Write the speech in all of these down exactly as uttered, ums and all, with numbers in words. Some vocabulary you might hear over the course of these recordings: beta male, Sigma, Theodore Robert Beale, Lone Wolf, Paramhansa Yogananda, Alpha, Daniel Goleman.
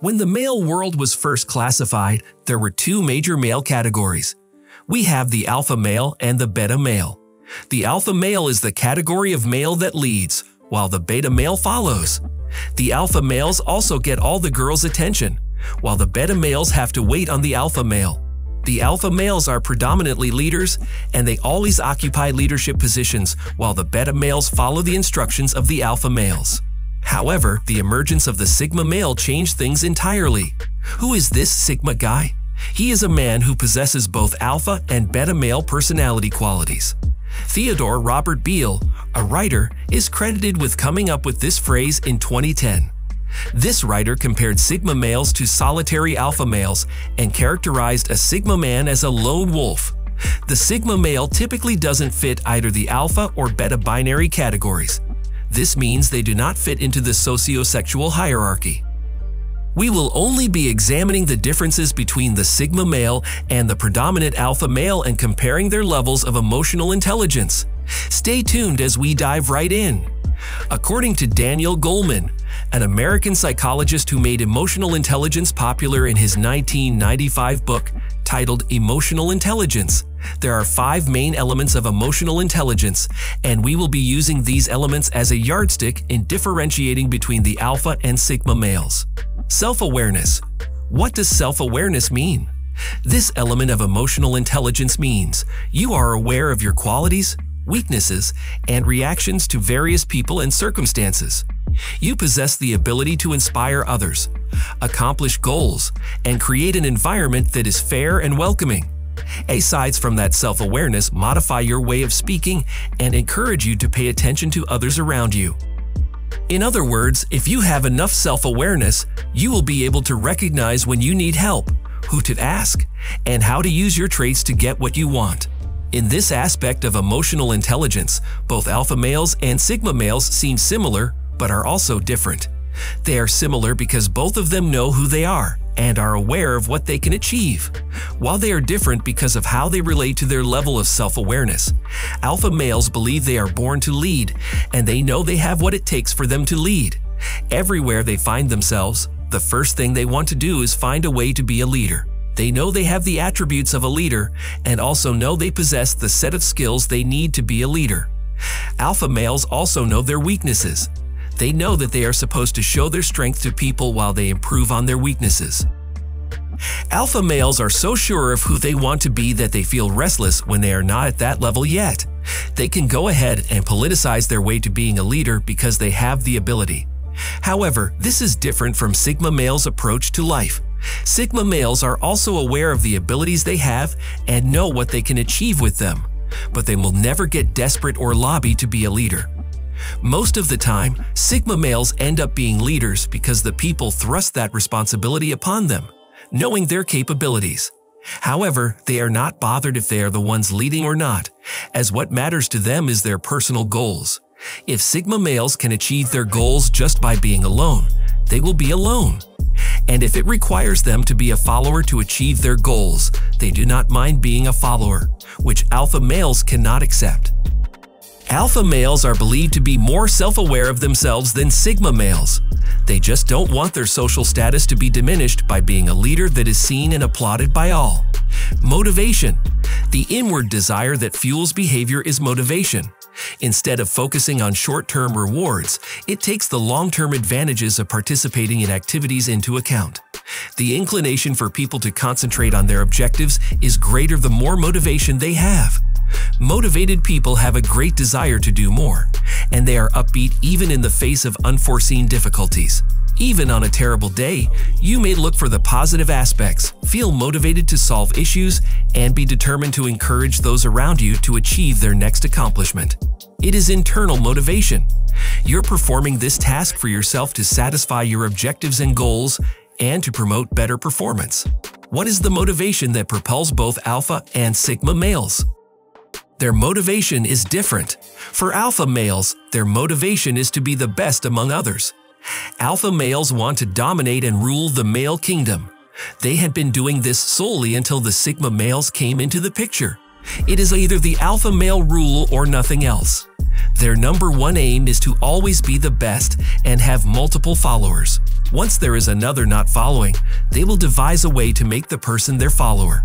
When the male world was first classified, there were two major male categories. We have the alpha male and the beta male. The alpha male is the category of male that leads, while the beta male follows. The alpha males also get all the girls' attention, while the beta males have to wait on the alpha male. The alpha males are predominantly leaders, and they always occupy leadership positions, while the beta males follow the instructions of the alpha males. However, the emergence of the sigma male changed things entirely. Who is this sigma guy? He is a man who possesses both alpha and beta male personality qualities. Theodore Robert Beale, a writer, is credited with coming up with this phrase in twenty ten. This writer compared sigma males to solitary alpha males and characterized a sigma man as a lone wolf. The sigma male typically doesn't fit either the alpha or beta binary categories. This means they do not fit into the sociosexual hierarchy. We will only be examining the differences between the sigma male and the predominant alpha male and comparing their levels of emotional intelligence. Stay tuned as we dive right in. According to Daniel Goleman, an American psychologist who made emotional intelligence popular in his nineteen ninety-five book titled Emotional Intelligence, there are five main elements of emotional intelligence, and we will be using these elements as a yardstick in differentiating between the alpha and sigma males. Self-awareness. What does self-awareness mean? This element of emotional intelligence means you are aware of your qualities, weaknesses, and reactions to various people and circumstances. You possess the ability to inspire others, accomplish goals, and create an environment that is fair and welcoming. Aside from that, self-awareness modify your way of speaking and encourage you to pay attention to others around you. In other words, if you have enough self-awareness, you will be able to recognize when you need help, who to ask, and how to use your traits to get what you want. In this aspect of emotional intelligence, both alpha males and sigma males seem similar, but are also different. They are similar because both of them know who they are and are aware of what they can achieve, while they are different because of how they relate to their level of self-awareness. Alpha males believe they are born to lead, and they know they have what it takes for them to lead. Everywhere they find themselves, the first thing they want to do is find a way to be a leader. They know they have the attributes of a leader and also know they possess the set of skills they need to be a leader. Alpha males also know their weaknesses. They know that they are supposed to show their strength to people while they improve on their weaknesses. Alpha males are so sure of who they want to be that they feel restless when they are not at that level yet. They can go ahead and politicize their way to being a leader because they have the ability. However, this is different from sigma males' approach to life. Sigma males are also aware of the abilities they have and know what they can achieve with them, but they will never get desperate or lobby to be a leader. Most of the time, sigma males end up being leaders because the people thrust that responsibility upon them, knowing their capabilities. However, they are not bothered if they are the ones leading or not, as what matters to them is their personal goals. If sigma males can achieve their goals just by being alone, they will be alone. And if it requires them to be a follower to achieve their goals, they do not mind being a follower, which alpha males cannot accept. Alpha males are believed to be more self-aware of themselves than sigma males. They just don't want their social status to be diminished by being a leader that is seen and applauded by all. Motivation. The inward desire that fuels behavior is motivation. Instead of focusing on short-term rewards, it takes the long-term advantages of participating in activities into account. The inclination for people to concentrate on their objectives is greater the more motivation they have. Motivated people have a great desire to do more, and they are upbeat even in the face of unforeseen difficulties. Even on a terrible day, you may look for the positive aspects, feel motivated to solve issues, and be determined to encourage those around you to achieve their next accomplishment. It is internal motivation. You're performing this task for yourself to satisfy your objectives and goals and to promote better performance. What is the motivation that propels both alpha and sigma males? Their motivation is different. For alpha males, their motivation is to be the best among others. Alpha males want to dominate and rule the male kingdom. They had been doing this solely until the sigma males came into the picture. It is either the alpha male rule or nothing else. Their number one aim is to always be the best and have multiple followers. Once there is another not following, they will devise a way to make the person their follower.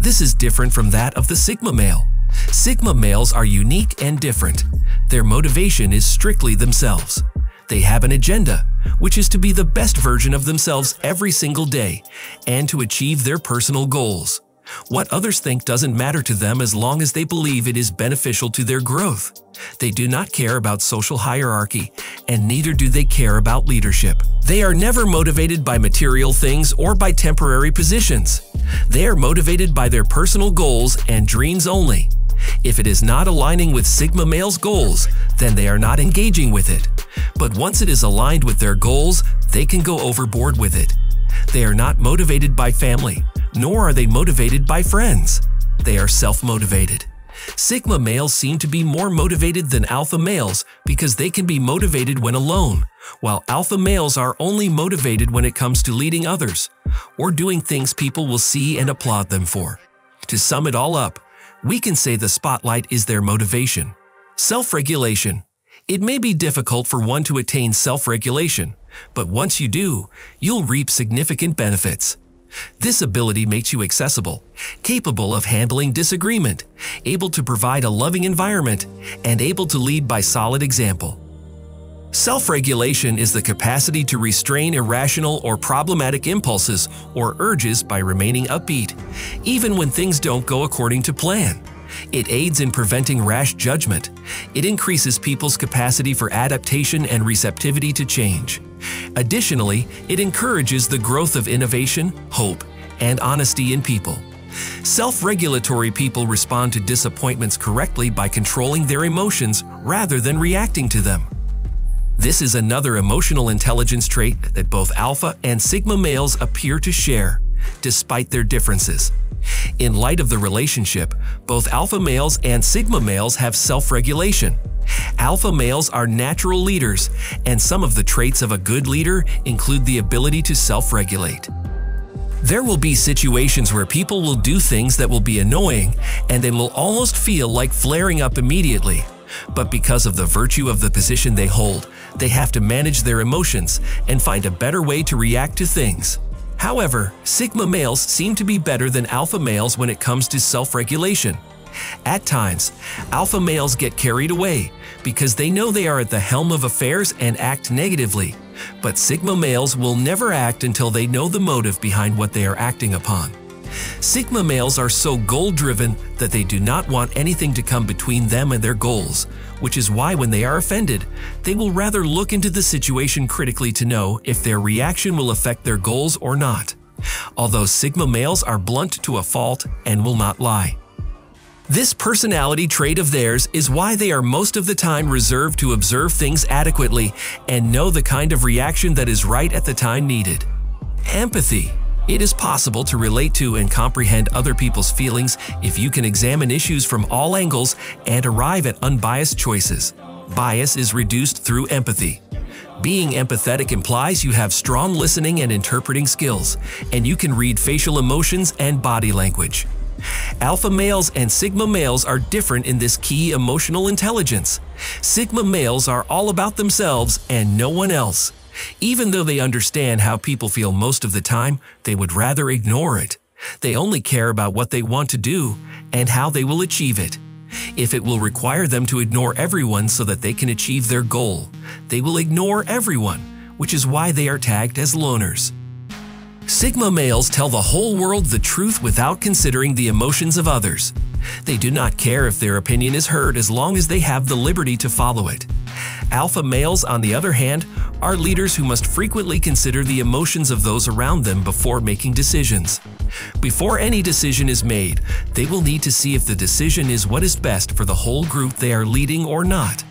This is different from that of the Sigma male. Sigma males are unique and different. Their motivation is strictly themselves. They have an agenda, which is to be the best version of themselves every single day and to achieve their personal goals. What others think doesn't matter to them as long as they believe it is beneficial to their growth. They do not care about social hierarchy, and neither do they care about leadership. They are never motivated by material things or by temporary positions. They are motivated by their personal goals and dreams only. If it is not aligning with Sigma male's goals, then they are not engaging with it. But once it is aligned with their goals, they can go overboard with it. They are not motivated by family, nor are they motivated by friends. They are self-motivated. Sigma males seem to be more motivated than Alpha males because they can be motivated when alone, while Alpha males are only motivated when it comes to leading others or doing things people will see and applaud them for. To sum it all up, we can say the spotlight is their motivation. Self-regulation. It may be difficult for one to attain self-regulation, but once you do, you'll reap significant benefits. This ability makes you accessible, capable of handling disagreement, able to provide a loving environment, and able to lead by solid example. Self-regulation is the capacity to restrain irrational or problematic impulses or urges by remaining upbeat, even when things don't go according to plan. It aids in preventing rash judgment. It increases people's capacity for adaptation and receptivity to change. Additionally, it encourages the growth of innovation, hope, and honesty in people. Self-regulatory people respond to disappointments correctly by controlling their emotions rather than reacting to them. This is another emotional intelligence trait that both Alpha and Sigma males appear to share, despite their differences. In light of the relationship, both Alpha males and Sigma males have self-regulation. Alpha males are natural leaders, and some of the traits of a good leader include the ability to self-regulate. There will be situations where people will do things that will be annoying, and they will almost feel like flaring up immediately. But because of the virtue of the position they hold, they have to manage their emotions and find a better way to react to things. However, Sigma males seem to be better than Alpha males when it comes to self-regulation. At times, Alpha males get carried away because they know they are at the helm of affairs and act negatively, but Sigma males will never act until they know the motive behind what they are acting upon. Sigma males are so goal-driven that they do not want anything to come between them and their goals, which is why when they are offended, they will rather look into the situation critically to know if their reaction will affect their goals or not. Although Sigma males are blunt to a fault and will not lie. This personality trait of theirs is why they are most of the time reserved to observe things adequately and know the kind of reaction that is right at the time needed. Empathy. It is possible to relate to and comprehend other people's feelings if you can examine issues from all angles and arrive at unbiased choices. Bias is reduced through empathy. Being empathetic implies you have strong listening and interpreting skills, and you can read facial emotions and body language. Alpha males and Sigma males are different in this key emotional intelligence. Sigma males are all about themselves and no one else. Even though they understand how people feel most of the time, they would rather ignore it. They only care about what they want to do and how they will achieve it. If it will require them to ignore everyone so that they can achieve their goal, they will ignore everyone, which is why they are tagged as loners. Sigma males tell the whole world the truth without considering the emotions of others. They do not care if their opinion is heard as long as they have the liberty to follow it. Alpha males, on the other hand, are leaders who must frequently consider the emotions of those around them before making decisions. Before any decision is made, they will need to see if the decision is what is best for the whole group they are leading or not.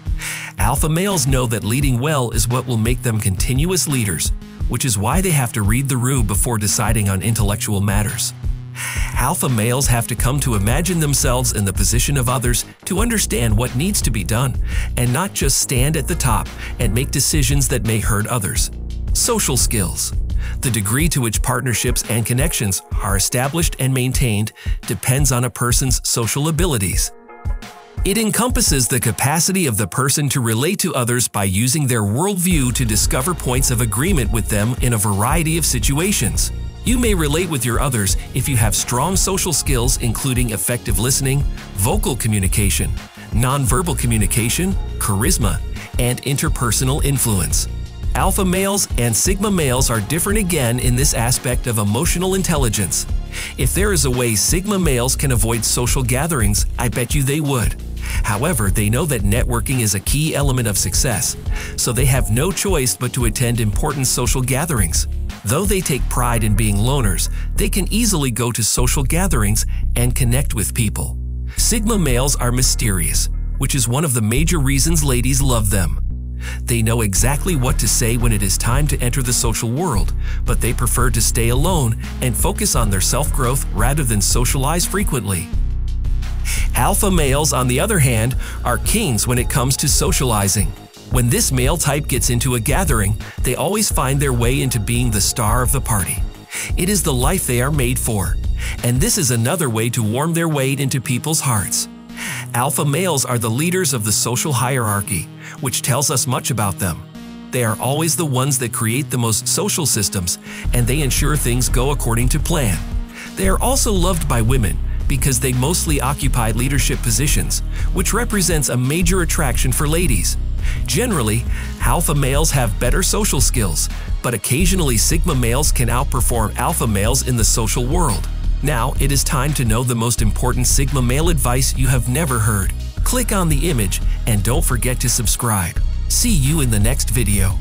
Alpha males know that leading well is what will make them continuous leaders, which is why they have to read the room before deciding on intellectual matters. Alpha males have to come to imagine themselves in the position of others to understand what needs to be done, and not just stand at the top and make decisions that may hurt others. Social skills. The degree to which partnerships and connections are established and maintained depends on a person's social abilities. It encompasses the capacity of the person to relate to others by using their worldview to discover points of agreement with them in a variety of situations. You may relate with your others if you have strong social skills including effective listening, vocal communication, nonverbal communication, charisma, and interpersonal influence. Alpha males and Sigma males are different again in this aspect of emotional intelligence. If there is a way Sigma males can avoid social gatherings, I bet you they would. However, they know that networking is a key element of success, so they have no choice but to attend important social gatherings. Though they take pride in being loners, they can easily go to social gatherings and connect with people. Sigma males are mysterious, which is one of the major reasons ladies love them. They know exactly what to say when it is time to enter the social world, but they prefer to stay alone and focus on their self-growth rather than socialize frequently. Alpha males, on the other hand, are kings when it comes to socializing. When this male type gets into a gathering, they always find their way into being the star of the party. It is the life they are made for, and this is another way to warm their way into people's hearts. Alpha males are the leaders of the social hierarchy, which tells us much about them. They are always the ones that create the most social systems, and they ensure things go according to plan. They are also loved by women, because they mostly occupy leadership positions, which represents a major attraction for ladies. Generally, alpha males have better social skills, but occasionally sigma males can outperform alpha males in the social world. Now, it is time to know the most important sigma male advice you have never heard. Click on the image and don't forget to subscribe. See you in the next video.